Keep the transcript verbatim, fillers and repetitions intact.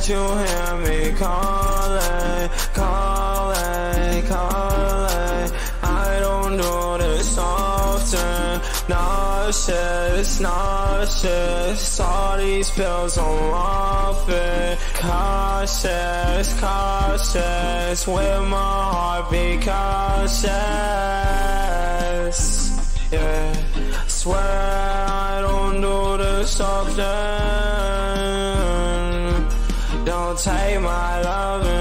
that you hear me calling, calling, calling. I don't do this often. Nauseous, nauseous. All these pills on often. Cautious, cautious. With my heart be cautious. Yeah. Swear I don't do this often. Don't take my love.